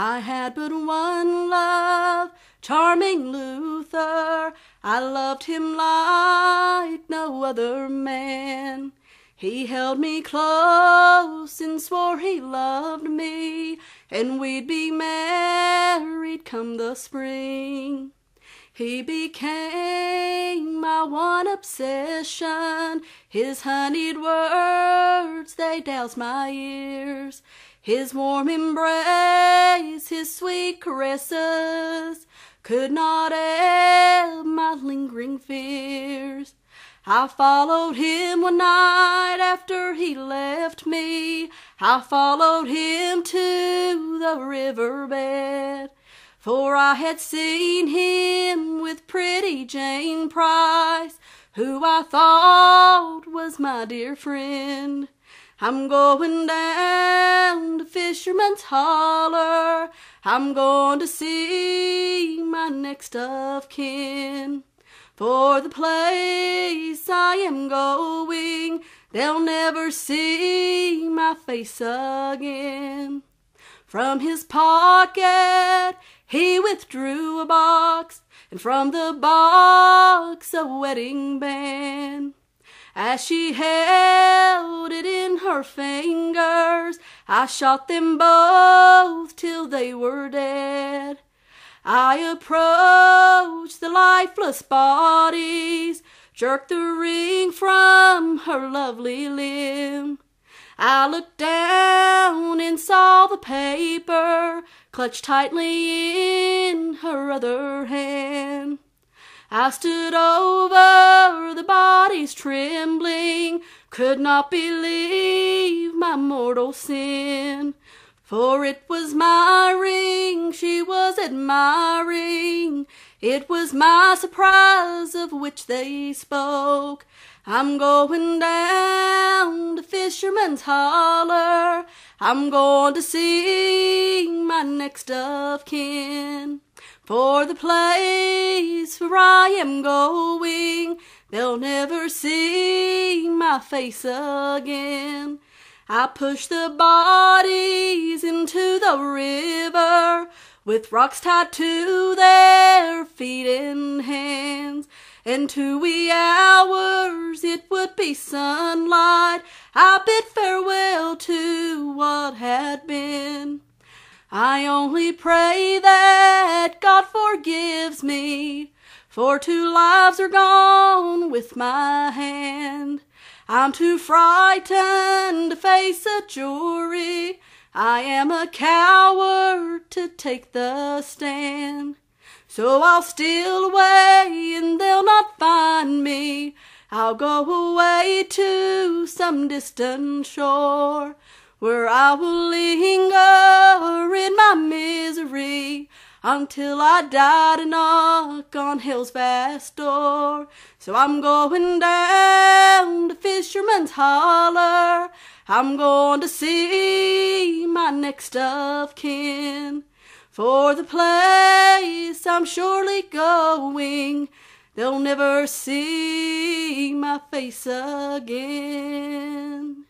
I had but one love, charming Luther. I loved him like no other man. He held me close and swore he loved me, and we'd be married come the spring. He became my one obsession. His honeyed words, they doused my ears. His warm embrace, his sweet caresses could not ebb my lingering fears. I followed him one night after he left me. I followed him to the riverbed, for I had seen him with pretty Jane Price, who I thought was my dear friend. I'm going down to Fisherman's Holler. I'm going to see my next of kin. For the place I am going, they'll never see my face again. From his pocket he withdrew a box, and from the box a wedding band. As she held it in her fingers, I shot them both till they were dead. I approached the lifeless bodies, jerked the ring from her lovely limb. I looked down and saw the paper clutched tightly in her other hand. I stood over the bodies trembling, could not believe my mortal sin. For it was my ring she was admiring, it was my surprise of which they spoke. I'm going down to Fisherman's Holler, I'm going to see my next of kin. For the place where I am going, they'll never see my face again. I pushed the bodies into the river, with rocks tied to their feet and hands. In 2 wee hours it would be sunlight. I bid farewell to what had been. I only pray that God forgives me, for 2 lives are gone with my hand. I'm too frightened to face a jury, I am a coward to take the stand. So I'll steal away and they'll not find me, I'll go away to some distant shore, where I will linger in my misery until I die to knock on hell's vast door. So I'm going down to Fisherman's Holler, I'm going to see my next of kin. For the place I'm surely going, they'll never see my face again.